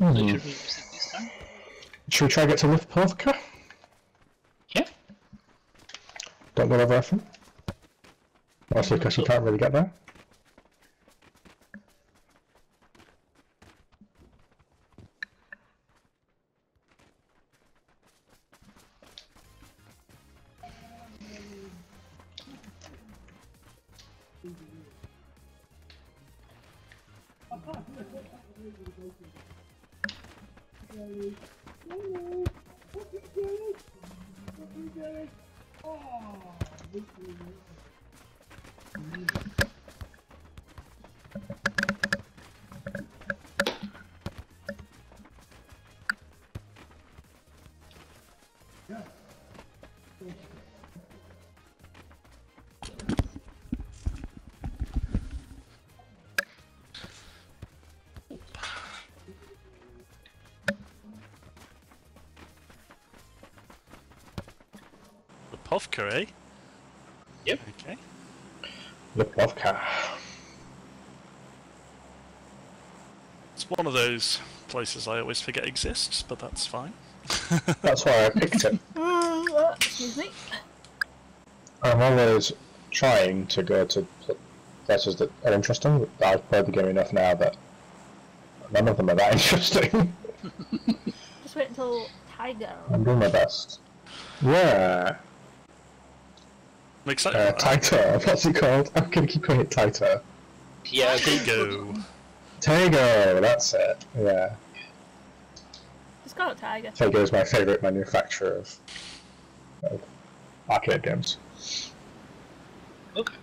So should we use it this time? Should we try and get to Lipovka? Yeah. Don't go over from. Mostly because you can't really get there. Lipovka, eh? Yep. Okay. Lipovka. It's one of those places I always forget exists, but that's fine. That's why I picked it. Excuse me. I'm always trying to go to places that are interesting, but I've probably given enough now that none of them are that interesting. Just wait until Tiger. I'm doing my best. Yeah. Tighter, what's it called? I'm gonna keep calling it Tighter. Yeah, Tego. Tego, that's it, yeah. Just call it Tiger. Tego is my favourite manufacturer of arcade games. Okay.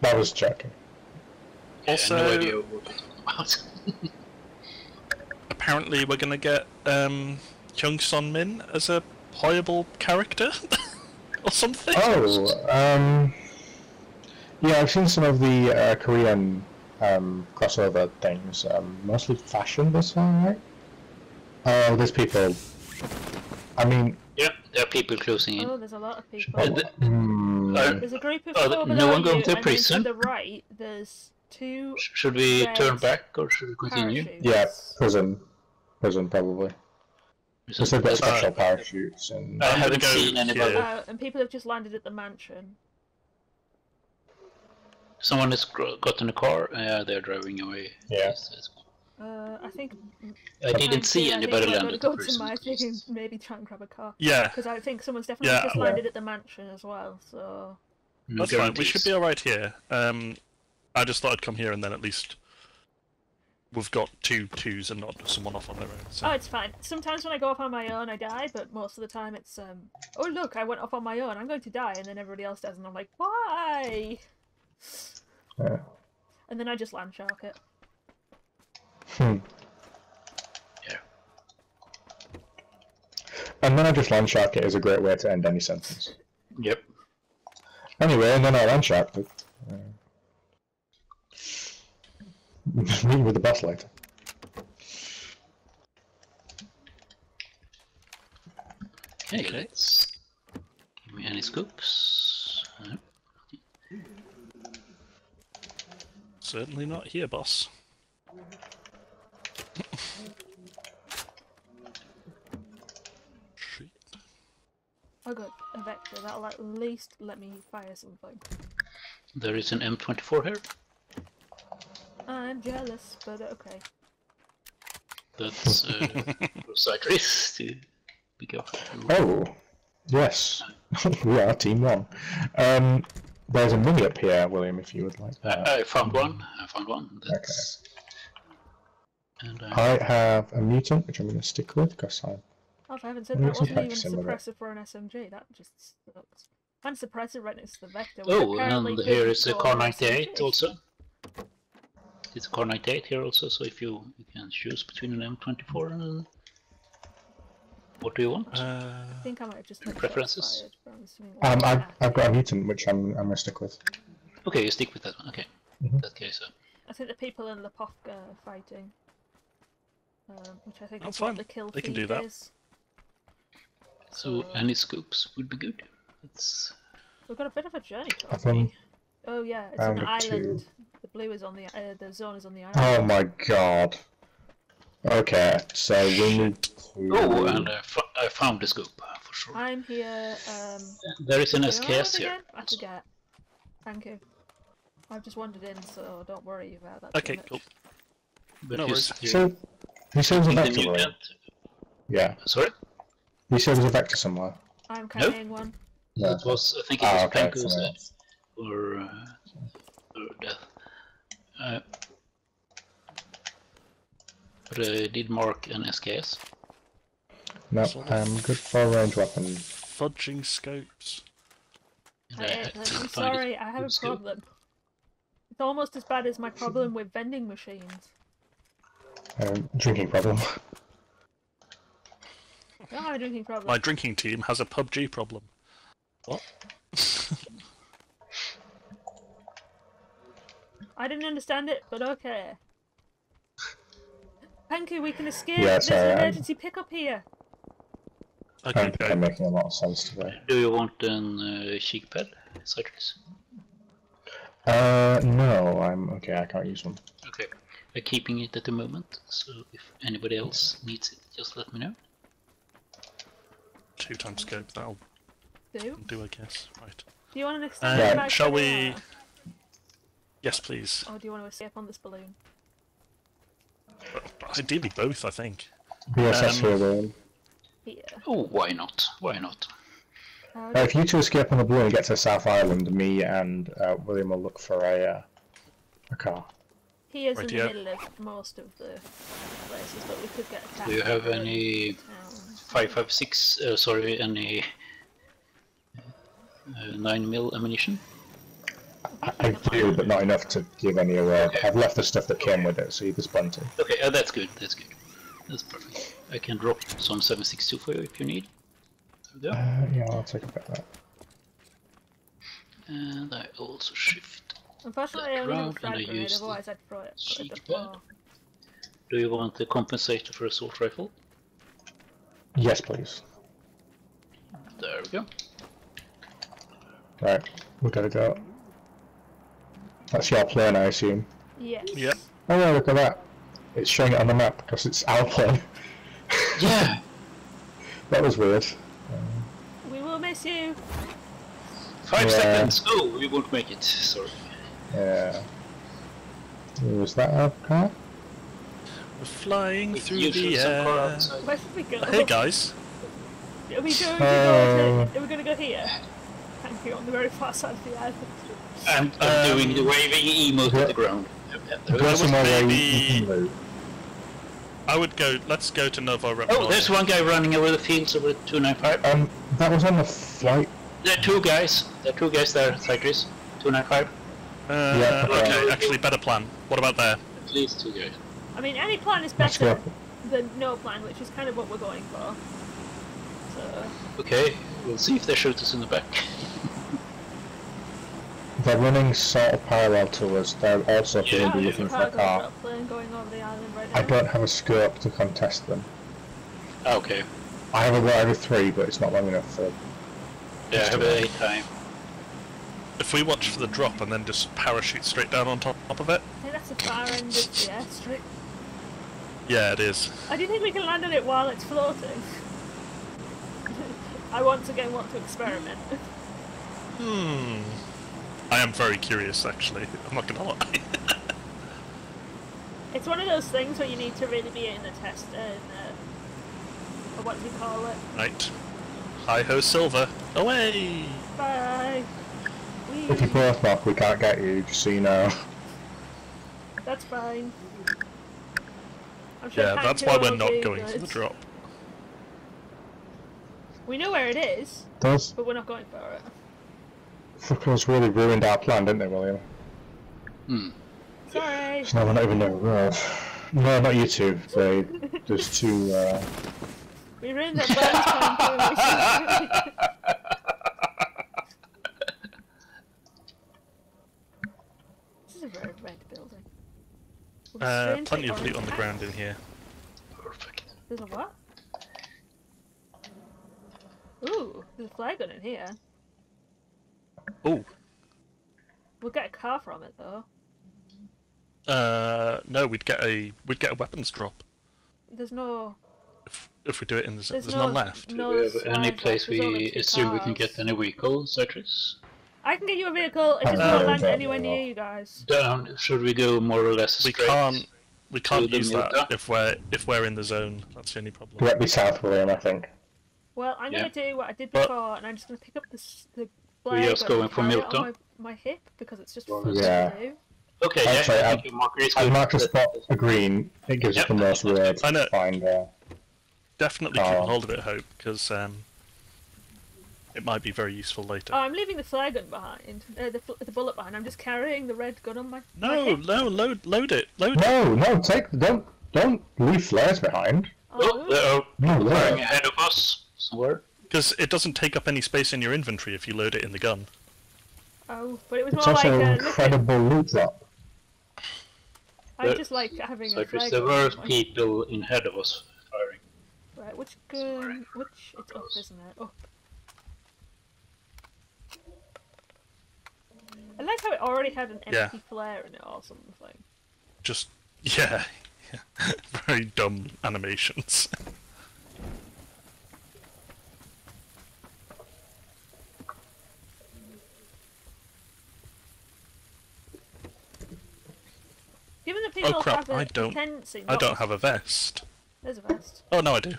That was joking. Yeah, also, no idea what we're talking about. Apparently we're gonna get Jung Son Min as a playable character? Or something? Oh, yeah, I've seen some of the Korean crossover things, mostly fashion this one, right? Oh, there's people. I mean... Yep, there are people closing in. Oh, there's a lot of people. There's a group of people below to the right, there's two... Should we turn back, or should we continue? Parachutes. Yeah, prison. Prison, probably. Because they've got special parachutes and... I haven't seen anybody. And people have just landed at the mansion. Someone has got in a car, they're driving away. Yeah. I think... I didn't see anybody land at the person. I think maybe try and grab a car. Yeah. Because I think someone's definitely just landed at the mansion as well, so... No That's guarantees. Fine, we should be alright here. I just thought I'd come here and then at least... We've got two twos and not someone off on their own. So. Oh, it's fine. Sometimes when I go off on my own, I die, but most of the time it's, oh look, I went off on my own, I'm going to die, and then everybody else does, and I'm like, why? Yeah. And then I just land shark it. Yeah. And then I just land shark it is a great way to end any sentence. Yep. Anyway, and then I land shark it. Meet with the boss later. Okay, let's. Give me any scoops? No. Certainly not here, boss. Shit. I got a vector. That'll at least let me fire something. There is an M24 here. I'm jealous, but okay. That's for Citrus to pick up. Oh, yes. We are team one. There's a mini up here, William, if you would like that. I found one. I found one. That's... Okay. And, I have a mutant, which I'm going to stick with, because Oh, if I haven't said that, wasn't even suppressor for an SMG. That just sucks. And suppressor right next to the vector. Oh, and here is a Car 98 also. It's a Car 98 here also, so if you can choose between an M24 and... What do you want? I think I might have just... Preferences? I've got a mutant, which I'm going to stick with. Okay, you stick with that one, okay. In that case, I think the people in Lipovka are fighting. Which I think is what the kill feed is. That. So any scoops would be good. It's... We've got a bit of a journey, Oh yeah, it's an island. The blue is on the zone is on the island. Oh my god. Okay, so we need to... Oh, and I found the scoop, for sure. I'm here, There is an SKS here. I forget. Thank you. I've just wandered in, so don't worry about that. Okay, cool. But no worries. So, he sends a vector somewhere. Yeah. Sorry? He sends a vector somewhere. I'm carrying one. No. It was, I think it was Planko's or Death. But I did mark an SKS. No, I'm good for a range weapon. Fudging scopes. I'm sorry, I have a problem. It's almost as bad as my problem with vending machines. Drinking problem. I don't have a drinking problem. My drinking team has a PUBG problem. What? I didn't understand it, but okay. Panku, we can escape. Yeah, sorry, there's an emergency pickup here. Okay, I'm making a lot of sense today. Do you want an cheek pad, Citrus? No, I'm okay. I can't use one. Okay, we're keeping it at the moment. So if anybody else needs it, just let me know. 2x scope. That'll do, I guess. Right. Do you want an extended? Shall we? Yes, please. Or do you want to escape on this balloon? Ideally both, I think. Yes, yeah. Oh, why not? Why not? If you two escape on the balloon and get to South Island, me and William will look for a car. He is in the middle of most of the places, but we could get attacked. Do you have any 5.56? Sorry, any 9mm ammunition? I do, but not enough to give any away. Okay. I've left the stuff that came with it, so you just bunt it. Okay, that's good, that's good. That's perfect. I can drop some 7.62 for you if you need. There we go. Yeah, I'll take about that. And I also shift. Unfortunately, I only have a frag grenade, otherwise I'd throw it. Do you want the compensator for assault rifle? Yes, please. There we go. Right, we gotta go. That's your plane, I assume. Yes. Yep. Oh yeah, look at that. It's showing it on the map because it's our plane. Yeah. That was weird. We will miss you. 5 seconds. Oh, we won't make it. Sorry. Yeah. Was that our car? We're flying through the air. Where should we go? Hey guys. Are we going to go? Are we going to go here? Thank you. On the very far side of the island. I'm doing the waving emo to the ground. I would go, let's go to Nova Rep. Oh, there's one guy running over the fields over 295. That was on the flight. There are two guys. There are two guys there, Citrus. 295. Yeah, okay, actually, better plan. What about there? At least two guys. I mean, any plan is better than no plan, which is kind of what we're going for. So. Okay, we'll see if they shoot us in the back. They're running sort of parallel to us. They're also going to be looking for a car. I don't have a scope to contest them. Okay. I have a 3, but it's not long enough for... Yeah, I have a 8 time. If we watch for the drop and then just parachute straight down on top of it... I think that's the far end of the airstrip. Yeah, it is. I do think we can land on it while it's floating. I once again want to experiment. I am very curious, actually. I'm not gonna lie. It's one of those things where you need to really be in the test and what do you call it? Right. Hi ho, Silver. Away. Bye. Wee. If you both mark, we can't get you. Just so you know. That's fine. I'm sure that's why we're not going to the drop. We know where it is, but we're not going for it. Fuckers really ruined our plan, didn't they, William? Hmm. Sorry. So now we're not even there. No, not you two. There's two. We ruined our plan. This is a very red building. Plenty of loot on the ground in here. Perfect. There's a what? Ooh, there's a flag gun in here. Oh, We'll get a car from it though. No, we'd get a weapons drop. There's no. If we do it in the there's none left. No, the only place we assume cars. We can get any vehicle, Citrus. I can get you a vehicle. It doesn't land anywhere near you guys. Down. Should we go more or less straight? We can't use that if we're in the zone. That's the only problem. We're at South William, I think. Well, I'm gonna do what I did before, and I'm just gonna pick up the blade. We're just going for milk on my hip because it's just fun to do. Okay, I marked a spot for green. It gives us the most of the to find there. Definitely keep hold of it, Hope, because it might be very useful later. Oh, I'm leaving the flare gun behind, the bullet behind. I'm just carrying the red gun on my. No, load it. No, don't leave flares behind. Oh, no, flying ahead of us somewhere. Because it doesn't take up any space in your inventory if you load it in the gun. Oh, but it was more like an incredible loot drop. I just like having. So there were people in ahead of us firing. Right, which gun? Which it's up, isn't it? Up. I like how it already had an empty flare in it or something. Just very dumb animations. Given that people have a tendency, I don't have a vest. There's a vest. Oh no, I do.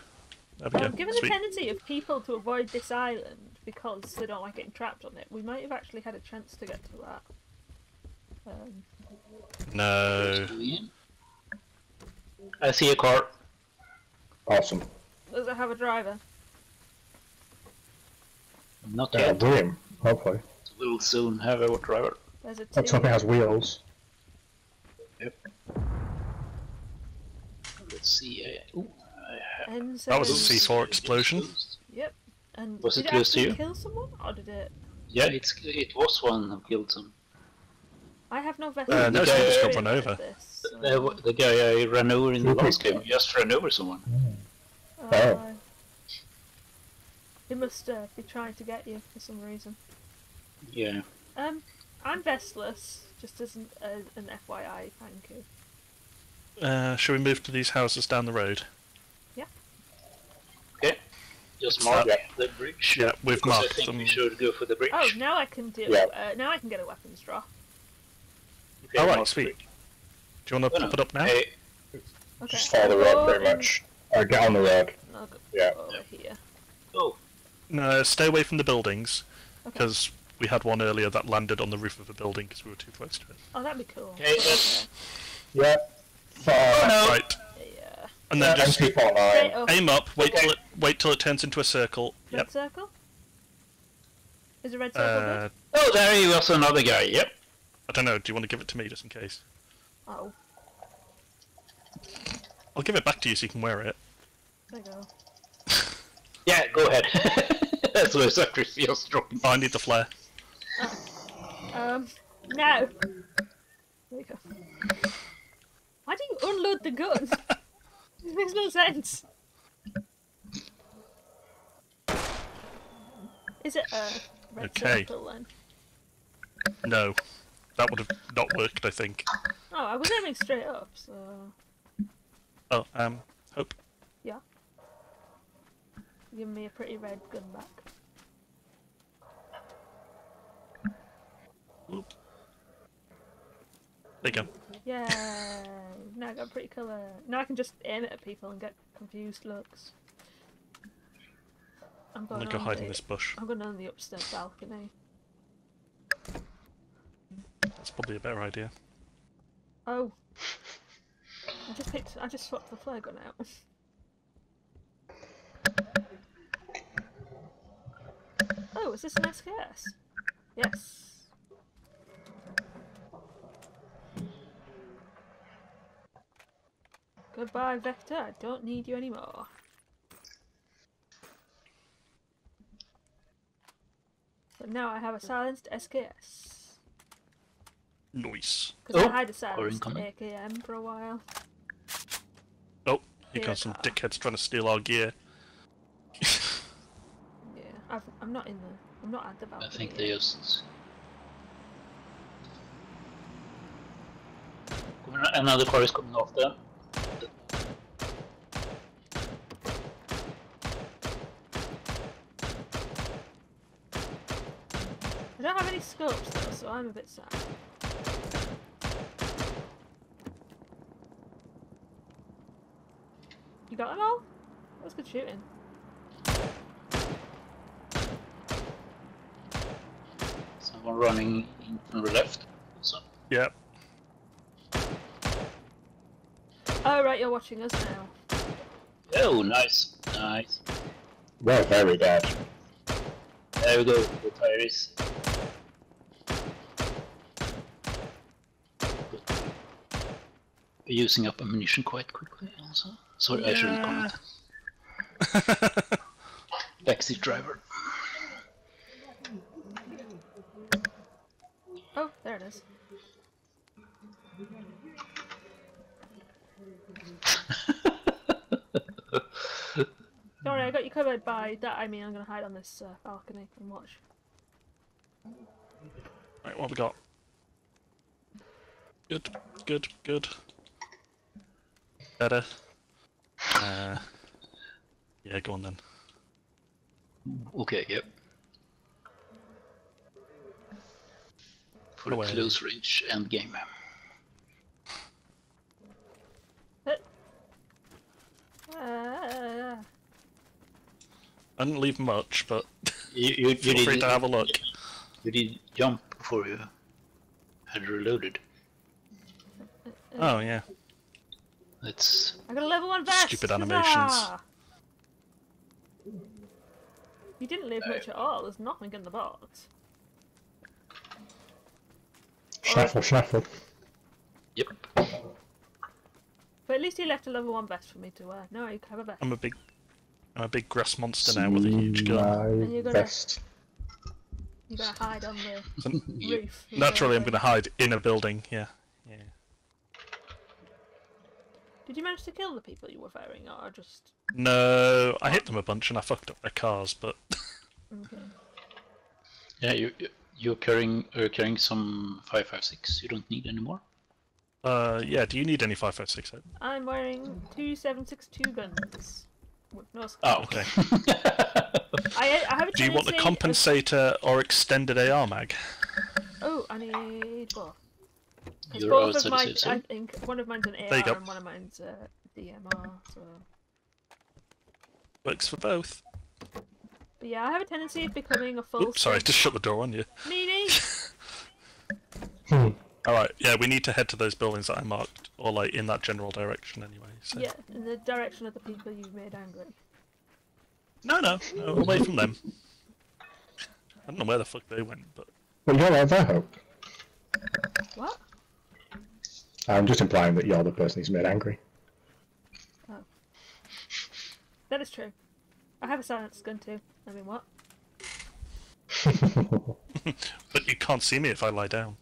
There we go. Given the tendency of people to avoid this island because they don't like getting trapped on it, we might have actually had a chance to get to that. No. I see a car. Awesome. Does it have a driver? Not yet. William, hopefully. We'll soon have a driver. Let's hope it has wheels. Yep. See, that was a C4 explosion. Yep. And was it close to you? Did it kill someone, or did it? Yeah, it was one that killed some. I have no vessel. No, someone just got run over. This, so. The guy I ran over in the last game just ran over someone. He must be trying to get you for some reason. Yeah. I'm vestless, just as an FYI, thank you. Shall we move to these houses down the rold? Yeah. Okay. Just mark the bridge. Yeah, we've marked I think them. We should go for the bridge. Oh, now I can do. Yeah. Now I can get a weapons drop. Okay, all right, sweet. Do you want to pop it up now? Hey. Okay. Just follow the road, pretty much. Or get on the road. Over here. Oh. No, stay away from the buildings, because we had one earlier that landed on the roof of a building because we were too close to it. Oh, that'd be cool. Okay. Yeah. Right. Yeah. And then just aim up. Wait till it turns into a circle. Red circle? Is a red circle good? Oh, there he was, another guy. Yep. I don't know. Do you want to give it to me just in case? Oh. I'll give it back to you so you can wear it. There you go. Yeah, go ahead. That's what Citrus was dropping. I need the flare. No. There you go. Why do you unload the gun? It makes no sense. Is it a red circle then? No. That would have not worked, I think. Oh, I was aiming straight up, so... Oh, Hope? Yeah? Give me a pretty red gun back. Oop. There you go. Yeah, now I got a pretty colour. Now I can just aim it at people and get confused looks. I'm going to go hide in this bush. I'm going on the upstairs balcony. That's probably a better idea. Oh, I just swapped the flare gun out. Oh, is this an SKS? Yes. Goodbye, Vector. I don't need you anymore. But now I have a silenced SKS. Nice. Because I had a silenced AKM for a while. Oh, here comes some dickheads trying to steal our gear. Yeah, I'm not in there. I'm not at the balcony. I think they just Another car is coming off there. I don't have any scopes though, so I'm a bit sad. You got them all? That was good shooting. Someone running in from the left. So. Yep. Oh right, you're watching us now. Oh, nice, nice. Well, very bad. There we go, the tires. Using up ammunition quite quickly also. Sorry, yeah. I shouldn't comment. Taxi driver. Oh, there it is. Sorry, I got you covered by that. I mean, I'm going to hide on this balcony and watch. Right, what have we got? Good, good, good. Better. Yeah, go on then. Okay, yep. For a close range end game. I didn't leave much, but you feel free to have a look. You did jump before you had reloaded. Oh yeah. It's I got a level 1 vest! Stupid animations. You didn't leave much at all, there's nothing in the box. Shuffle, shuffle. Yep. But at least you left a level 1 vest for me to wear. No, you can have a vest. I'm a big grass monster now with a huge gun. And you're gonna vest. You're gonna hide on the roof. Naturally I'm gonna hide in a building, yeah. Yeah. Did you manage to kill the people you were firing, or just...? No, I hit them a bunch and I fucked up their cars, but... Okay. Yeah, you're carrying some 5.56, you don't need any more? Yeah, do you need any 5.56? I'm wearing two 7.62 guns. No, oh, okay. I have a do you want the compensator or extended AR mag? Oh, I need both. You're both of mine, I think one of mine's an AR and one of mine's a DMR, so... Works for both. But yeah, I have a tendency of becoming a full... Oops, sorry, just shut the door on you. Nee, nee. Alright, yeah, we need to head to those buildings that I marked, or like, in that general direction anyway, so... Yeah, in the direction of the people you've made angry. No, no, no, away from them. I don't know where the fuck they went, but... Well, you're out there, Hope. What? I'm just implying that you're the person he's made angry. Oh. That is true. I have a silenced gun too. I mean, what? But you can't see me if I lie down.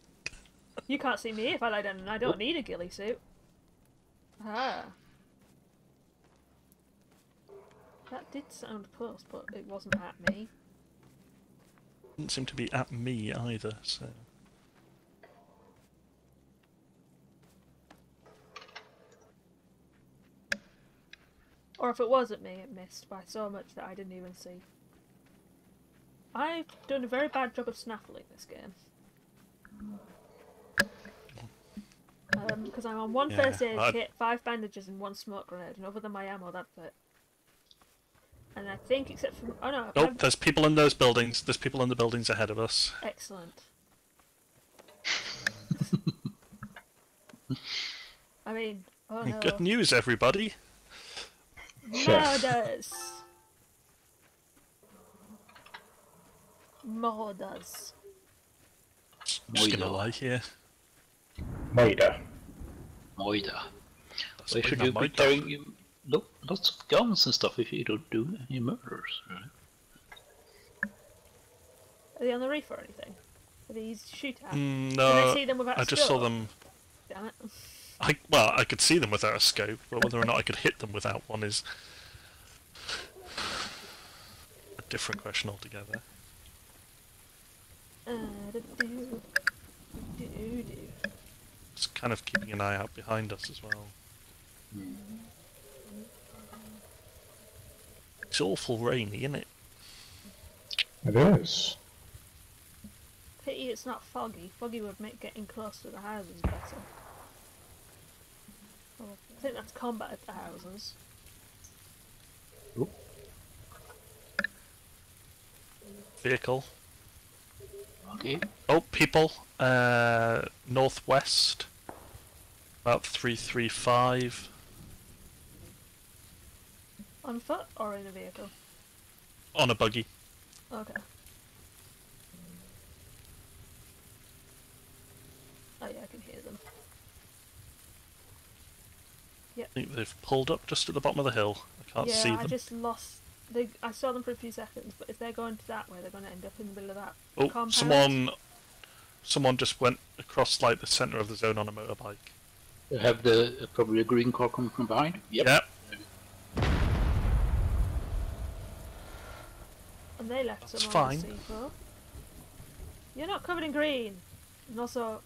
You can't see me if I lie down, and I don't need a ghillie suit. Ah. That did sound close, but it wasn't at me. It didn't seem to be at me either, so... Or if it was at me, it missed by so much that I didn't even see. I've done a very bad job of snaffling this game. Because I'm on one first aid kit, 5 bandages and 1 smoke grenade, and other than my ammo, that's it. And I think, except for... Oh no! Oh, there's people in those buildings. There's people in the buildings ahead of us. Excellent. I mean, oh no. Good news, everybody! Murders! Murders. I'm just gonna lie here. Murder. Murder. Why should you be carrying lots of guns and stuff if you don't do any murders, right? Are they on the reef or anything? Are these shootouts? No, can I see them without a scope? I just saw them... Damn it. Well, I could see them without a scope, but whether or not I could hit them without one is a different question altogether. Just kind of keeping an eye out behind us as well. It's awful rainy, isn't it? It is. Pity it's not foggy. Foggy would make getting close to the houses better. Well, I think that's combat at the houses. Ooh. Vehicle. Okay. Oh, people. Northwest. About 335. On foot or in a vehicle? On a buggy. Okay. Oh yeah, I can hear them. Yep. I think they've pulled up just at the bottom of the hill. I can't see them. Yeah, I just lost... I saw them for a few seconds, but if they're going to that way, they're going to end up in the middle of that compound. Someone just went across like the centre of the zone on a motorbike. They have the probably a green car coming from behind. Yep. And they left some on the C4. You're not covered in green. And also,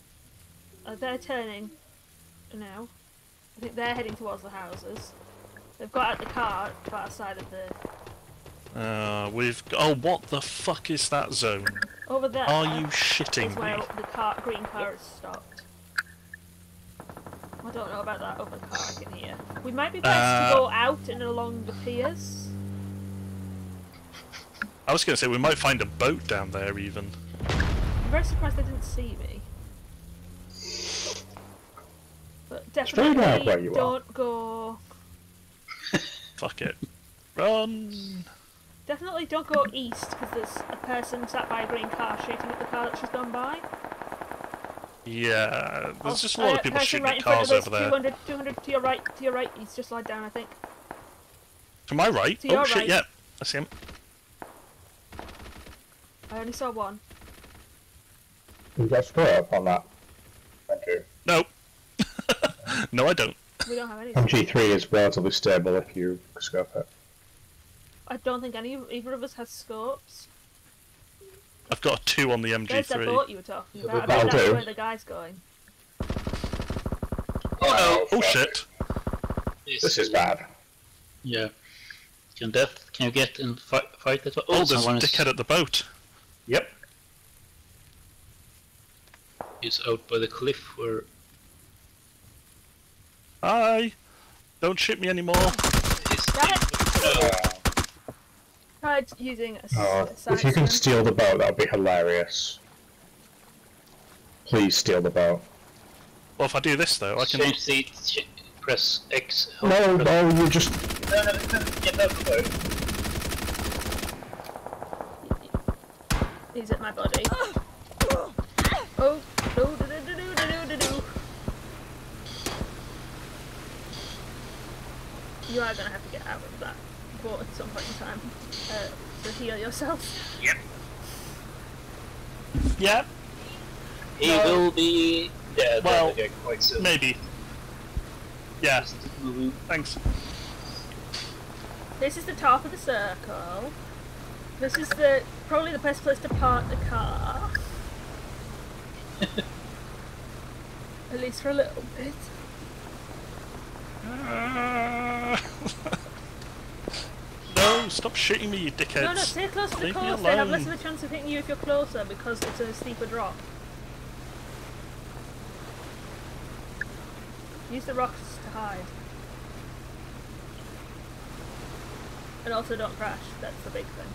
they're turning now. I think they're heading towards the houses. They've got out the car to our side of the... Oh, what the fuck is that zone? Over there. Are you shitting me? Where the green car is stopped. I don't know about that other car I can hear. We might be best to go out and along the piers. I was going to say, we might find a boat down there, even. I'm very surprised they didn't see me. But definitely out where you don't go... Fuck it. Run! Definitely don't go east, because there's a person sat by a green car shooting at the car that's just gone by. Yeah, there's just a lot of people shooting at cars over there. 200 to your right, he's just lied down, I think. To my right? Oh shit, yeah, I see him. I only saw one. You got score up on that. Thank you. No. No, I don't. We don't have anything. MG3 is relatively stable if you scope it. I don't think either of us has scopes. I've got a 2 on the MG3. There's the boat you were talking about. I think that's where the guy's going. Oh no! Oh shit! This is bad. Yeah. Can you get in fight this one? Oh, there's a dickhead at the boat. Yep. He's out by the cliff where... Hi! Don't shoot me anymore! Tried using a if you can steal the boat, that would be hilarious. Please steal the boat. Well, if I do this though, I can... Change the... press X... No, no, you just... No, no, get out of the boat. He's at my body. Oh! You are going to have to get out of that boat at some point in time to heal yourself. Yep. Yep. He will be dead quite soon. Maybe. Yeah. Thanks. This is the top of the circle. This is the probably the best place to park the car. At least for a little bit. No, stop shooting me, you dickheads. No, stay close to the coast. They have less of a chance of hitting you if you're closer because it's a steeper drop. Use the rocks to hide. And also don't crash, that's the big thing.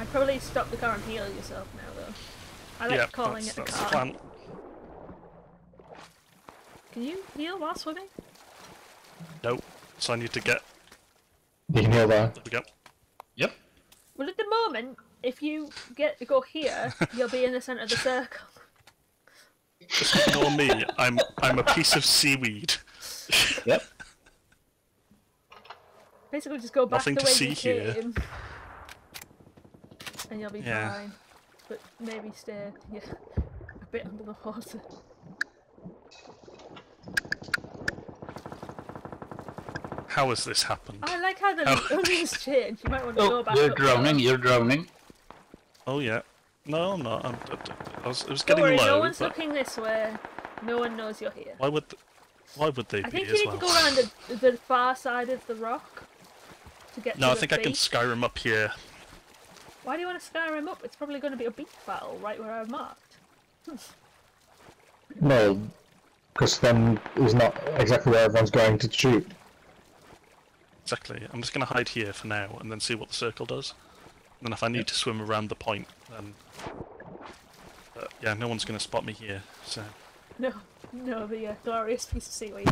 I'd probably stop the car and heal yourself now though. I like calling it a car. Can you heal while swimming? Nope. So I need to get... You can heal there. There we go. Yep. Well, at the moment, if you go here, you'll be in the centre of the circle. Just ignore me. I'm a piece of seaweed. Yep. Basically, just go back the way you came. And you'll be fine. But maybe stay a bit under the water. How has this happened? I like how the oceans change. You might want to go back. You're drowning. Oh yeah. No, I'm not. I was getting low. Don't worry, no one's looking this way. No one knows you're here. Why would they be as well? I think you need to go around the far side of the rock to get to the beach. No, I think I can Skyrim up here. Why do you want to Skyrim up? It's probably going to be a beach battle right where I'm marked. No, because then it's not exactly where everyone's going to shoot. Exactly. I'm just going to hide here for now and then see what the circle does. And then if I need to swim around the point, then... But yeah, no one's going to spot me here, so... No, the glorious piece of seaweed.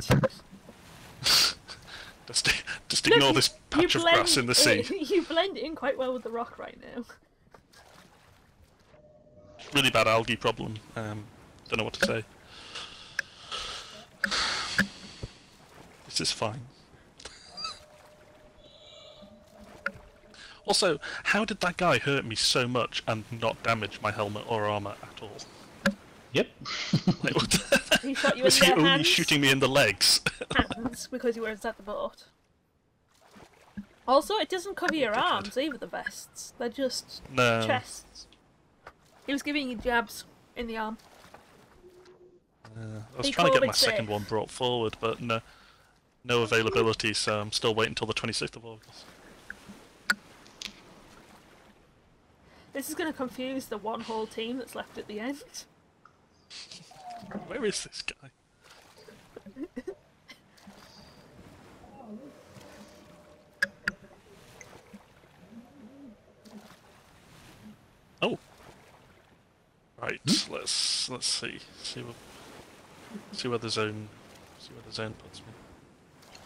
just ignore this patch of grass in the sea. You blend in quite well with the rock right now. Really bad algae problem. Don't know what to say. This is fine. Also, how did that guy hurt me so much and not damage my helmet or armour at all? Yep. He shot you in the hands. Was he only shooting me in the legs? Hands, because you were inside the boat. Also, it doesn't cover your arms either, the vests. They're just chests. He was giving you jabs in the arm. I was trying to get my second one brought forward, but no availability, so I'm still waiting until the 26th of August. This is going to confuse the one whole team that's left at the end. Where is this guy? Oh, right. Let's see where the zone puts me.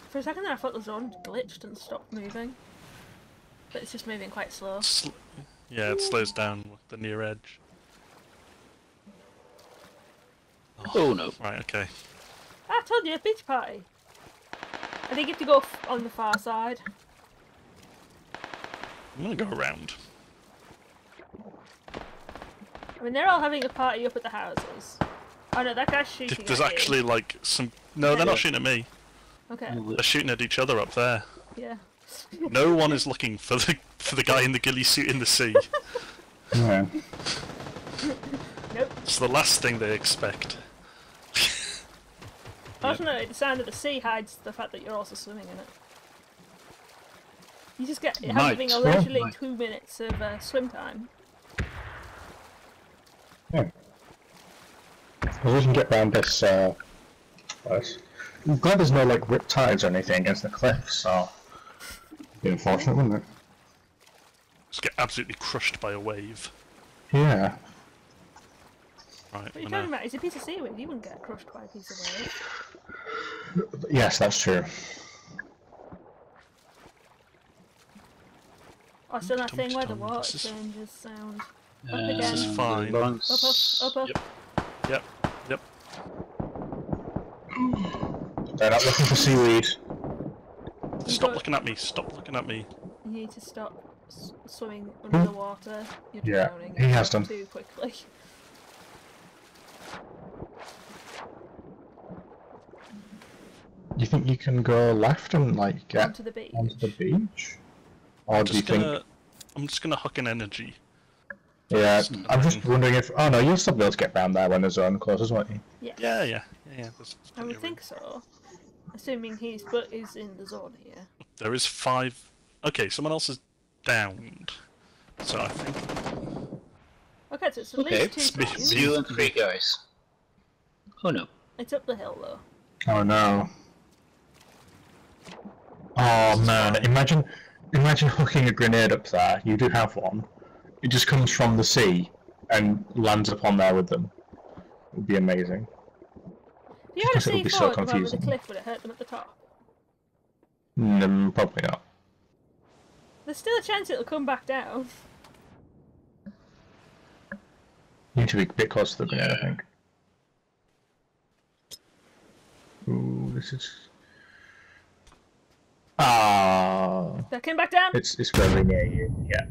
For a second there, I thought the zone glitched and stopped moving, but it's just moving quite slow. Yeah, it slows down with the near edge. Oh no. Right, okay. I told you, a beach party. I think you have to go on the far side. I'm gonna go around. I mean, they're all having a party up at the houses. Oh no, that guy's shooting at me. Actually like some... No, they're not shooting at me. Okay. They're shooting at each other up there. Yeah. No one is looking for the guy in the ghillie suit in the sea. No. Nope. It's the last thing they expect. Fortunately, the sound of the sea hides the fact that you're also swimming in it. You just get having literally 2 minutes of swim time. Yeah. Well, we can get round this. I'm glad there's no like rip tides or anything against the cliff, so it'd be unfortunate, wouldn't it? Just get absolutely crushed by a wave. Yeah. Right, what you're talking about is a piece of seaweed. You wouldn't get crushed by a piece of wave. Yes, that's true. Oh, so that thing where the water changes sound. This is fine. Up. Yep. They're not looking for seaweed. Stop looking at me. Stop looking at me. You need to stop swimming under the water. You're drowning. Yeah, he has done. Too quickly. Do you think you can go left and like get onto the beach? Or do you think... I'm just gonna hook an energy. Yeah, I'm just wondering if... Oh no, you'll still be able to get round there when the zone closes, won't you? Yeah. Yeah. I would think so. Assuming his butt is in the zone here. There is 5... Okay, someone else is downed. So I think... Okay, so it's at least 2 guys. You and 3 guys. Oh no. It's up the hill though. Oh no. Oh man, imagine hooking a grenade up there. You do have one. It just comes from the sea and lands upon there with them. It would be amazing. You had a sea forward rather than a cliff, would it hurt them at the top? No, probably not. There's still a chance it'll come back down. You need to be a bit close to the grenade, I think. Ooh, this is... Ah. That came back down? It's fairly near you, yeah.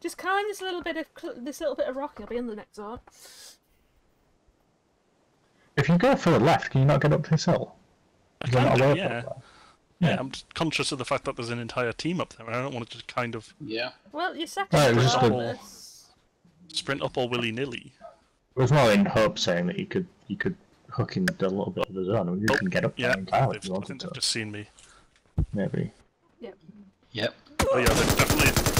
Just climb this little bit of rock, you'll be in the next zone. If you go for the left, can you not get up this hill? I can, yeah. Yeah, I'm just conscious of the fact that there's an entire team up there, and I don't want to just kind of... Yeah. Well, you're second. Right, sprint up all willy-nilly. It was more in Hope saying that you could hook in a little bit of the zone, and you can get up there entirely. I think they've just seen me. Maybe. Yep. Yep. Oh yeah, they've definitely...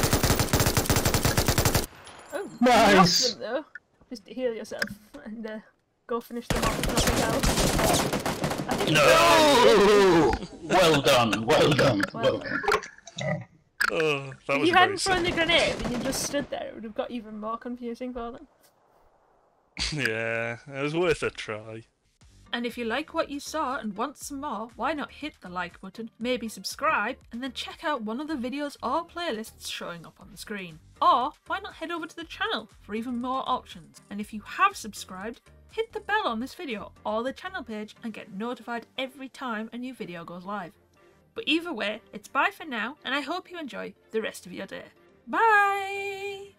Oh, nice! Them, though. Just heal yourself, and go finish them off with nothing else. No! Well done, well done, well done. Oh, that was if you hadn't thrown the grenade and you just stood there, it would have got even more confusing for them. Yeah, it was worth a try. And if you like what you saw and want some more, why not hit the like button, maybe subscribe, and then check out one of the videos or playlists showing up on the screen. Or, why not head over to the channel for even more options. And if you have subscribed, hit the bell on this video or the channel page and get notified every time a new video goes live. But either way, it's bye for now, and I hope you enjoy the rest of your day. Bye!